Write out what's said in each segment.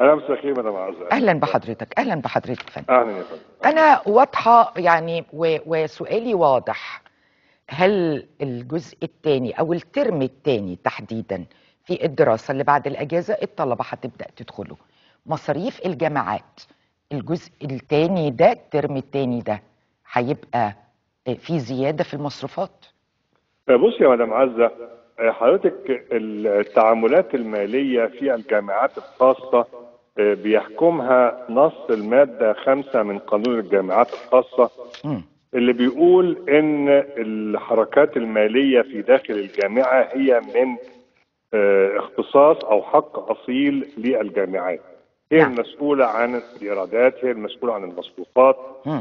أهلا وسهلا مدام عزة. أهلا بحضرتك، أهلا بحضرتك فندم. أهلا يا فندم. أنا واضحة يعني وسؤالي واضح، هل الجزء الثاني أو الترم الثاني تحديدا في الدراسة اللي بعد الأجازة الطلبة هتبدأ تدخله، مصاريف الجامعات الجزء الثاني ده الترم الثاني ده هيبقى في زيادة في المصروفات؟ بص يا مدام عزة، حضرتك التعاملات المالية في الجامعات الخاصة بيحكمها نص المادة 5 من قانون الجامعات الخاصة اللي بيقول إن الحركات المالية في داخل الجامعة هي من اختصاص أو حق أصيل للجامعات. هي المسؤولة عن الإيرادات، هي المسؤولة عن المصروفات،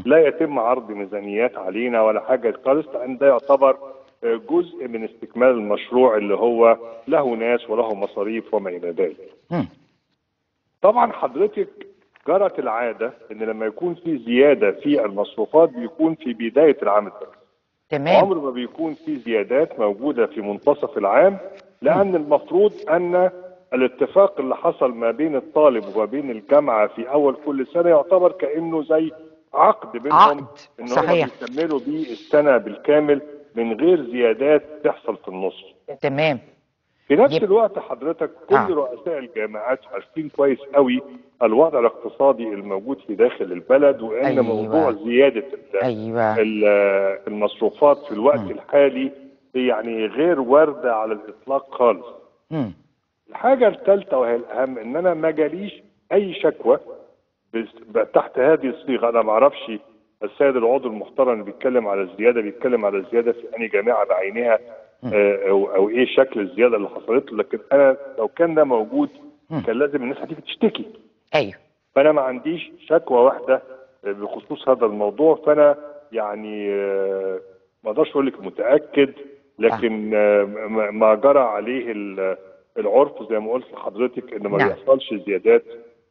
لا يتم عرض ميزانيات علينا ولا حاجة خالص، لأن ده يعتبر جزء من استكمال المشروع اللي هو له ناس وله مصاريف وما إلى ذلك. طبعا حضرتك جرت العادة إن لما يكون في زيادة في المصروفات بيكون في بداية العام الدراسي. تمام. عمر ما بيكون في زيادات موجودة في منتصف العام، لأن المفروض أن الاتفاق اللي حصل ما بين الطالب وبين الجامعة في أول كل سنة يعتبر كأنه زي عقد بينهم، عقد صحيح، إنهم بيكملوا بيه السنة بالكامل من غير زيادات تحصل في النص. تمام. في نفس الوقت حضرتك كل رؤساء الجامعات عارفين كويس قوي الوضع الاقتصادي الموجود في داخل البلد، وان موضوع زياده المصروفات في الوقت الحالي يعني غير وارده على الاطلاق خالص. الحاجه الثالثه وهي الاهم، ان انا ما جاليش اي شكوى تحت هذه الصيغه. انا ما اعرفش السيد العضو المحترم اللي بيتكلم على الزياده بيتكلم على الزياده في أي جامعه بعينها او ايه شكل الزياده اللي حصلت له، لكن انا لو كان ده موجود كان لازم الناس هتيجي تشتكي. ايوه. فانا ما عنديش شكوى واحده بخصوص هذا الموضوع، فانا يعني ما اقدرش اقول لك متاكد، لكن ما جرى عليه العرف زي ما قلت لحضرتك ان ما بيحصلش زيادات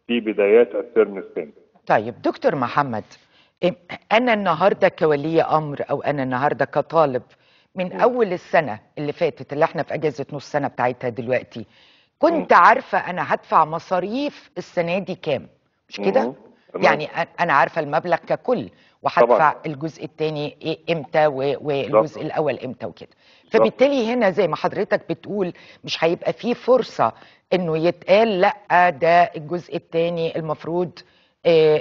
في بدايات الترم الثاني. طيب دكتور محمد، انا النهارده كولي امر او انا النهارده كطالب من اول السنه اللي فاتت اللي احنا في اجازه نص سنه بتاعتها دلوقتي، كنت عارفه انا هدفع مصاريف السنه دي كام، مش كده؟ يعني انا عارفه المبلغ ككل وهدفع الجزء الثاني إيه امتى والجزء الاول امتى وكده، فبالتالي هنا زي ما حضرتك بتقول مش هيبقى فيه فرصه انه يتقال لا ده الجزء الثاني المفروض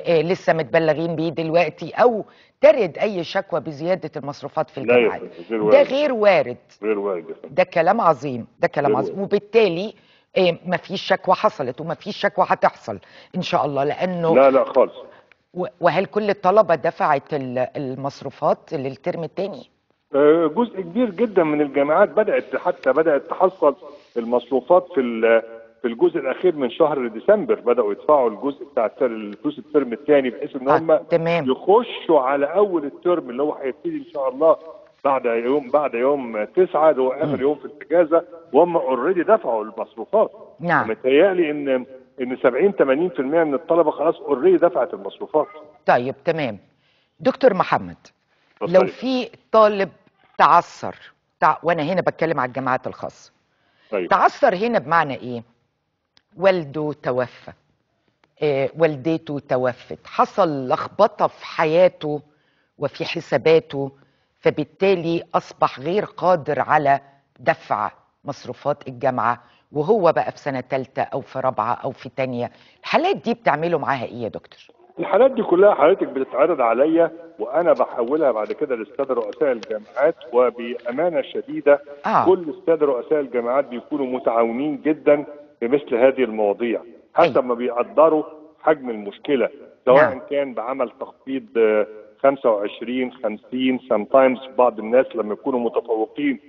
لسه متبلغين بيه دلوقتي، او ترد اي شكوى بزياده المصروفات في الجامعات. ده غير وارد، غير وارد. ده كلام عظيم، ده كلام عظيم، وبالتالي مفيش شكوى حصلت ومفيش شكوى هتحصل ان شاء الله، لانه لا خالص. وهل كل الطلبه دفعت المصروفات للترم الثاني؟ جزء كبير جدا من الجامعات بدات تحصل المصروفات في الجزء الاخير من شهر ديسمبر، بداوا يدفعوا الجزء بتاع الفلوس الترم الثاني، بحيث ان هم يخشوا على اول الترم اللي هو هيبتدي ان شاء الله بعد يوم 9 اللي هو اخر يوم في الاجازه، وهم اوريدي دفعوا المصروفات. نعم. متهيألي ان 70-80% من الطلبه خلاص اوريدي دفعت المصروفات. طيب تمام. دكتور محمد، لو في طالب تعثر، وانا هنا بتكلم على الجامعات الخاصه، تعثر هنا بمعنى ايه؟ والده توفى، والدته توفت، حصل لخبطة في حياته وفي حساباته، فبالتالي أصبح غير قادر على دفع مصروفات الجامعة، وهو بقى في سنة ثالثة أو في رابعة أو في ثانية، الحالات دي بتعملوا معاها إيه يا دكتور؟ الحالات دي كلها حضرتك بتتعرض عليا وأنا بحولها بعد كده للسادة رؤساء الجامعات، وبأمانة شديدة كل السادة رؤساء الجامعات بيكونوا متعاونين جدا بمثل هذه المواضيع، حتى ما بيقدروا حجم المشكله، سواء كان بعمل تخفيض 25-50 سام تايمز، بعض الناس لما يكونوا متفوقين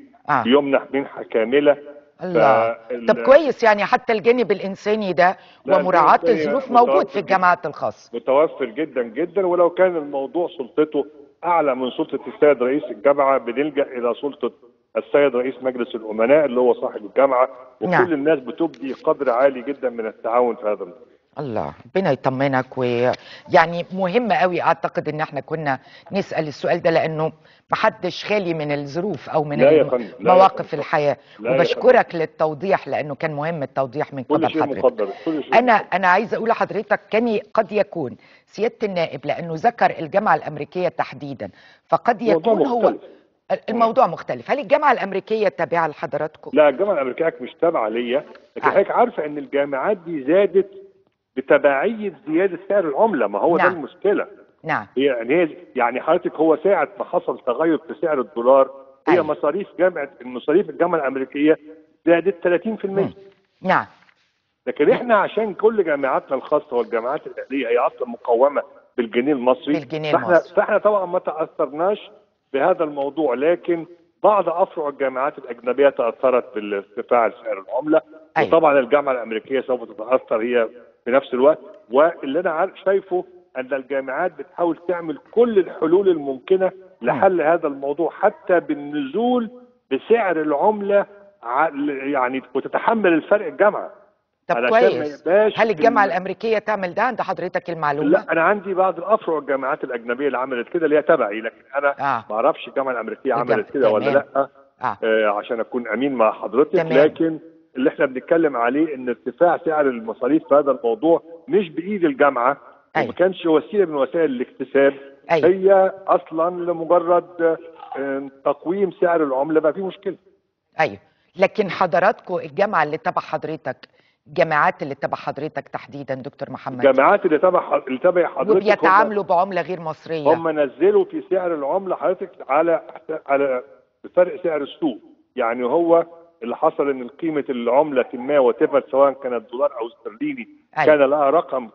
بيمنح منحه كامله. الله. طب كويس، يعني حتى الجانب الانساني ده ومراعاه الظروف موجود في الجامعات الخاصه، متوفر جدا جدا، ولو كان الموضوع سلطته اعلى من سلطه السيد رئيس الجامعه بنلجا الى سلطه السيد رئيس مجلس الامناء اللي هو صاحب الجامعه، وكل الناس بتبدي قدر عالي جدا من التعاون في هذا الموضوع. الله ربنا يطمنك. ويعني مهمة قوي اعتقد ان احنا كنا نسأل السؤال ده لانه محدش خالي من الظروف او من مواقف الحياة. وبشكرك للتوضيح لانه كان مهم التوضيح من قبل حضرتك. انا عايز اقول لحضرتك كان قد يكون سيادة النائب لانه ذكر الجامعة الامريكية تحديدا فقد يكون هو الموضوع مختلف. هل الجامعة الأمريكية تابعة لحضراتكم؟ لا الجامعة الأمريكية مش تابعة ليا، لكن حضرتك عارفة إن الجامعات دي زادت بتبعية زيادة سعر العملة. ما هو نعم. ده المشكلة. نعم. يعني حضرتك هو ساعة ما حصل تغير في سعر الدولار هي مصاريف الجامعة الأمريكية زادت 30%. نعم. لكن احنا عشان كل جامعاتنا الخاصة والجامعات الأهلية هي أصلا مقومة بالجنيه المصري. فاحنا طبعا ما تأثرناش بهذا الموضوع، لكن بعض افرع الجامعات الاجنبيه تاثرت بارتفاع سعر العمله. وطبعا الجامعه الامريكيه سوف تتاثر هي بنفس الوقت. واللي انا شايفه ان الجامعات بتحاول تعمل كل الحلول الممكنه لحل هذا الموضوع حتى بالنزول بسعر العمله يعني وتتحمل الفرق الجامعه. طب كويس. هل الجامعه الامريكيه تعمل ده؟ عند حضرتك المعلومه؟ لا انا عندي بعض الافرع الجامعات الاجنبيه اللي عملت كده اللي هي تبعي، لكن انا ما اعرفش الجامعه الامريكيه عملت كده ولا لا. عشان اكون امين مع حضرتك. لكن اللي احنا بنتكلم عليه ان ارتفاع سعر المصاريف في هذا الموضوع مش بايد الجامعه وما كانش وسيله من وسائل الاكتساب. هي اصلا لمجرد تقويم سعر العمله بقى فيه مشكله. لكن حضراتكم الجامعه اللي تبع حضرتك، الجامعات اللي تبع حضرتك تحديدا دكتور محمد، الجامعات اللي تبع حضرتك وبيتعاملوا بعمله غير مصريه، هم نزلوا في سعر العمله حضرتك على فرق سعر السوق. يعني هو اللي حصل ان قيمه العمله ما وتفت سواء كانت دولار او استرليني كان لها رقم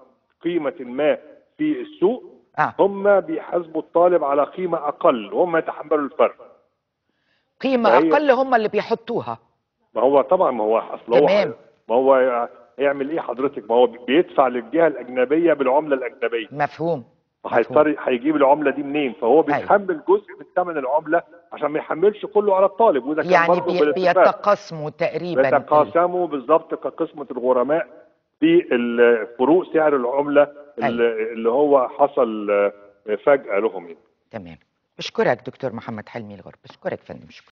قيمه ما في السوق. هم بيحاسبوا الطالب على قيمه اقل وهم يتحملوا الفرق. قيمه اقل هم اللي بيحطوها. ما هو طبعا ما هو اصل تمام. ما هو هيعمل ايه حضرتك؟ ما هو بيدفع للجهه الاجنبيه بالعمله الاجنبيه. مفهوم. فهيضطر هيجيب العمله دي منين؟ فهو بيتحمل جزء من ثمن العمله عشان ما يحملش كله على الطالب. وده كان يعني بيتقاسموا تقريبا. بيتقاسموا بالظبط كقسمه الغرماء في فروق سعر العمله اللي هو حصل فجاه لهم. تمام. بشكرك دكتور محمد حلمي الغرب. بشكرك فندم. بشكرك.